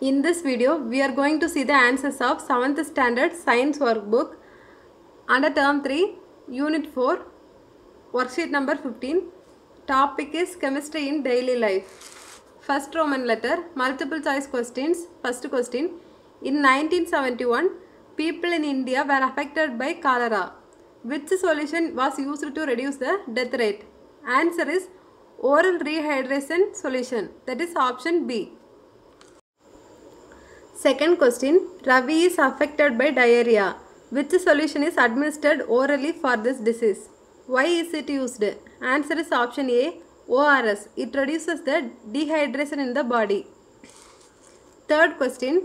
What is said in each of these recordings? In this video, we are going to see the answers of 7th Standard Science Workbook under Term 3, Unit 4, Worksheet number 15. Topic is Chemistry in Daily Life. First Roman letter, multiple choice questions. First question, in 1971, people in India were affected by cholera. Which solution was used to reduce the death rate? Answer is oral rehydration solution, that is option B. Second question, Ravi is affected by diarrhea. Which solution is administered orally for this disease? Why is it used? Answer is option A, ORS. It reduces the dehydration in the body. Third question,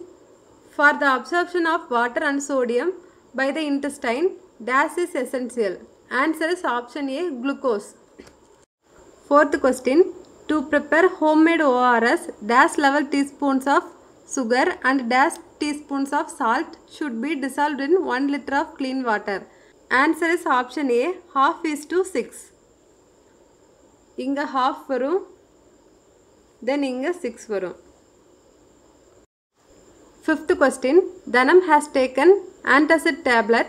for the absorption of water and sodium by the intestine, dash is essential. Answer is option A, glucose. Fourth question, to prepare homemade ORS, dash level teaspoons of sugar and dash teaspoons of salt should be dissolved in 1 liter of clean water. Answer is option A, half is to 6. Inga half varum, then inga 6 varum. Fifth question, Dhanam has taken antacid tablet.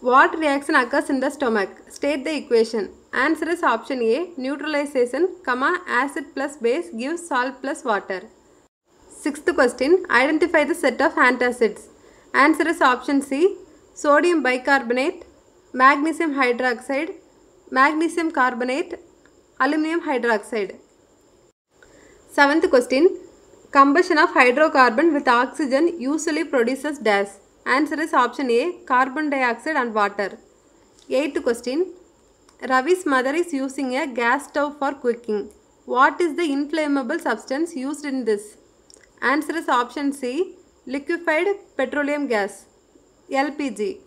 What reaction occurs in the stomach? State the equation. Answer is option A, neutralization, acid plus base gives salt plus water. Sixth question, identify the set of antacids. Answer is option C, sodium bicarbonate, magnesium hydroxide, magnesium carbonate, aluminum hydroxide. Seventh question, combustion of hydrocarbon with oxygen usually produces dash. Answer is option A, carbon dioxide and water. Eighth question, Ravi's mother is using a gas stove for cooking. What is the inflammable substance used in this? Answer is option C, liquefied petroleum gas, LPG.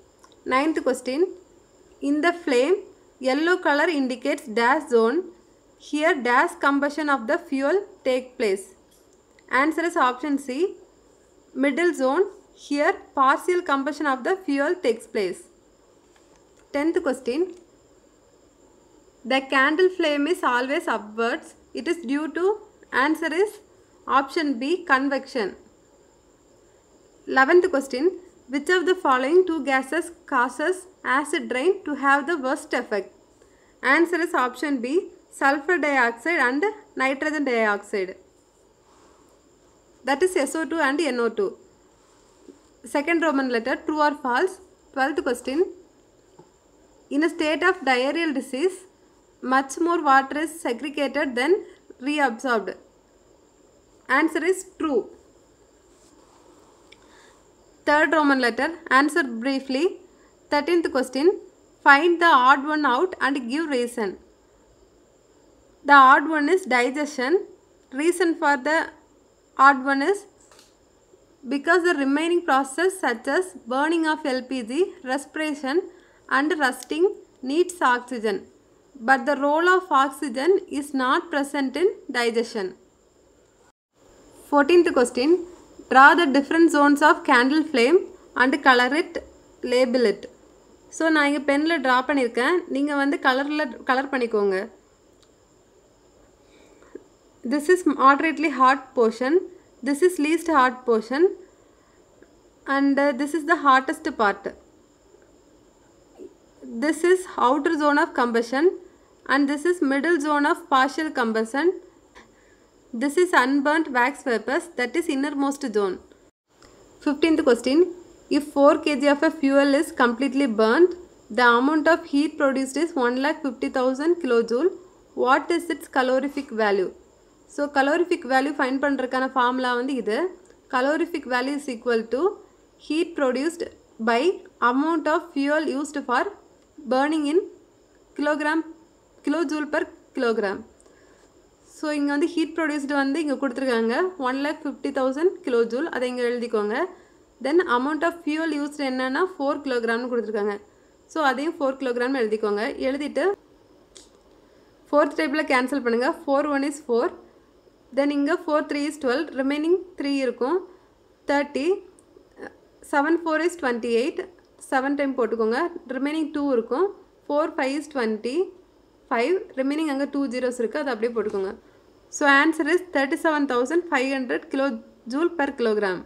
Ninth question, in the flame, yellow color indicates dash zone. Here dash combustion of the fuel take place. Answer is option C, middle zone. Here, partial combustion of the fuel takes place. 10th question. The candle flame is always upwards. It is due to, answer is option B, convection. 11th question. Which of the following two gases causes acid rain to have the worst effect? Answer is option B, sulfur dioxide and nitrogen dioxide. That is SO2 and NO2. Second Roman letter, true or false. 12th question, in a state of diarrheal disease, much more water is segregated than reabsorbed. Answer is true. Third Roman letter, answer briefly. 13th question, find the odd one out and give reason. The odd one is digestion. Reason for the odd one is because the remaining processes such as burning of LPG, respiration and rusting needs oxygen, but the role of oxygen is not present in digestion. 14th question, draw the different zones of candle flame and color it, label it. So, நான் இங்க penல draw பண்ணிருக்கேன், நீங்க வந்து colorல color பண்ணிக்கோங்க. This is moderately hot portion. This is least hot portion and this is the hottest part. This is outer zone of combustion and this is middle zone of partial combustion. This is unburnt wax vapors, that is innermost zone. 15th question, if 4 kg of a fuel is completely burnt, the amount of heat produced is 150,000 kilojoule. What is its calorific value? So, calorific value find பண்டுருக்கான formula வந்து இது, calorific value is equal to heat produced by amount of fuel used for burning in kilojoule per kilogram. So, இங்க வந்து heat produced வந்து இங்க குடுத்திருக்காங்க, 150,000 kilojoule, அதை இங்க எழுதிக்கோங்க. Then, amount of fuel used என்னன்னா 4 kilogram குடுத்திருக்காங்க. So, அதையும் 4 kilogram எழுதிக்கோங்க. எழுதிட்டு, 4th table cancel பண்ணுங்க, 4 1 is 4. Then inga 4 3 is 12, remaining 3 இருக்கும் 30, 7 4 is 28, 7 time போட்டுக்கோங்க, remaining 2 இருக்கும் 4 5 is 25, remaining அங்க 2 zeros இருக்கு, அது அப்படியே போட்டுக்கோங்க. So answer is 37,500 kJ joule per kilogram.